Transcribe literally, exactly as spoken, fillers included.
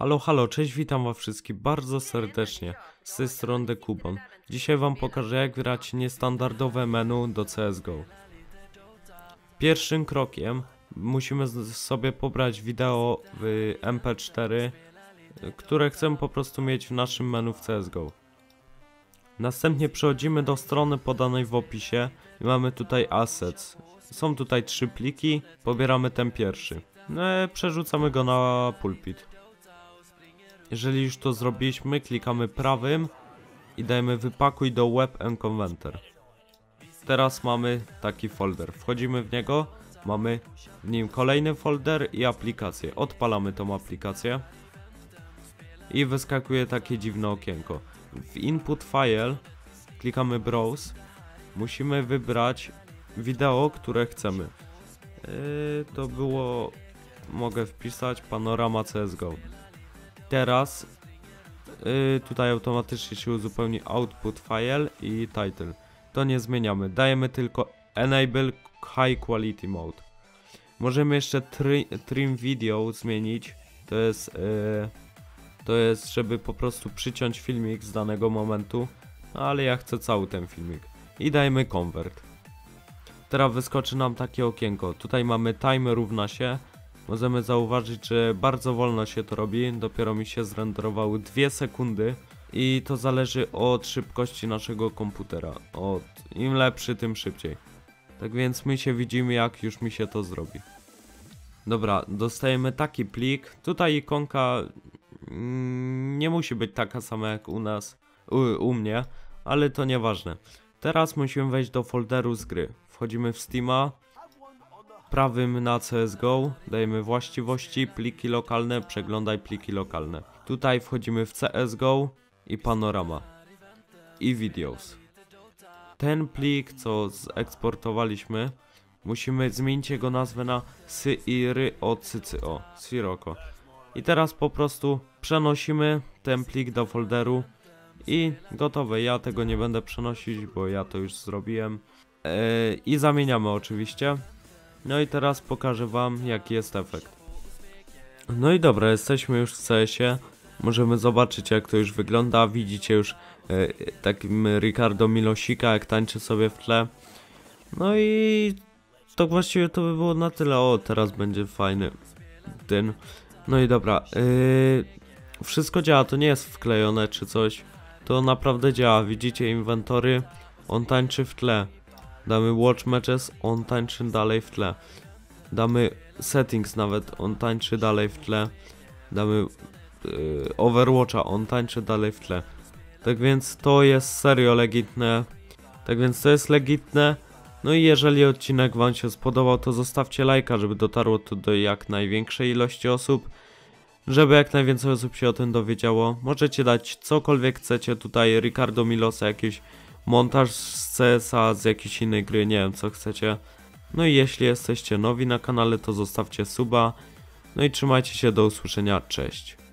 Halo, halo, cześć, witam was wszystkich bardzo serdecznie, z tej strony TheKubonn. Dzisiaj wam pokażę, jak grać niestandardowe menu do C S G O. Pierwszym krokiem musimy sobie pobrać wideo w M P cztery, które chcemy po prostu mieć w naszym menu w C S G O. Następnie przechodzimy do strony podanej w opisie i mamy tutaj assets. Są tutaj trzy pliki, pobieramy ten pierwszy. No i przerzucamy go na pulpit. Jeżeli już to zrobiliśmy, klikamy prawym i dajemy wypakuj do WebM Converter. Teraz mamy taki folder, wchodzimy w niego, mamy w nim kolejny folder i aplikację. Odpalamy tą aplikację i wyskakuje takie dziwne okienko. W input file klikamy browse, musimy wybrać wideo, które chcemy. Yy, to było, mogę wpisać Panorama C S G O. Teraz yy, tutaj automatycznie się uzupełni output file i title. To nie zmieniamy, dajemy tylko enable high quality mode. Możemy jeszcze tri, trim video zmienić, to jest, yy, to jest żeby po prostu przyciąć filmik z danego momentu, ale ja chcę cały ten filmik. I dajemy convert. Teraz wyskoczy nam takie okienko, tutaj mamy time równa się. Możemy zauważyć, że bardzo wolno się to robi, dopiero mi się zrenderowały dwie sekundy i to zależy od szybkości naszego komputera, od im lepszy, tym szybciej. Tak więc my się widzimy, jak już mi się to zrobi. Dobra, dostajemy taki plik, tutaj ikonka mm, nie musi być taka sama jak u nas, u, u mnie, ale to nieważne. Teraz musimy wejść do folderu z gry, wchodzimy w Steama. Prawym na C S G O dajemy właściwości, pliki lokalne, przeglądaj pliki lokalne. Tutaj wchodzimy w C S G O i panorama i videos. Ten plik, co zeksportowaliśmy, musimy zmienić jego nazwę na Sirocco, Sirocco. I teraz po prostu przenosimy ten plik do folderu i gotowe. Ja tego nie będę przenosić, bo ja to już zrobiłem. Eee, I zamieniamy oczywiście. No i teraz pokażę wam, jaki jest efekt. No i dobra, jesteśmy już w C S ie. Możemy zobaczyć, jak to już wygląda. Widzicie już e, takim Ricardo Milosika, jak tańczy sobie w tle. No i to właściwie to by było na tyle. O, teraz będzie fajny dyn. No i dobra, e, wszystko działa, to nie jest wklejone czy coś. To naprawdę działa, widzicie inwentory, on tańczy w tle. Damy watch matches, on tańczy dalej w tle. Damy settings nawet, on tańczy dalej w tle. Damy yy, overwatcha, on tańczy dalej w tle. Tak więc to jest serio legitne. Tak więc to jest legitne. No i jeżeli odcinek wam się spodobał, to zostawcie lajka, żeby dotarło to do jak największej ilości osób. Żeby jak najwięcej osób się o tym dowiedziało. Możecie dać cokolwiek chcecie, tutaj Ricardo Milosa, jakieś montaż z C S a, z jakiejś innej gry, nie wiem co chcecie. No i jeśli jesteście nowi na kanale, to zostawcie suba. No i trzymajcie się, do usłyszenia, cześć.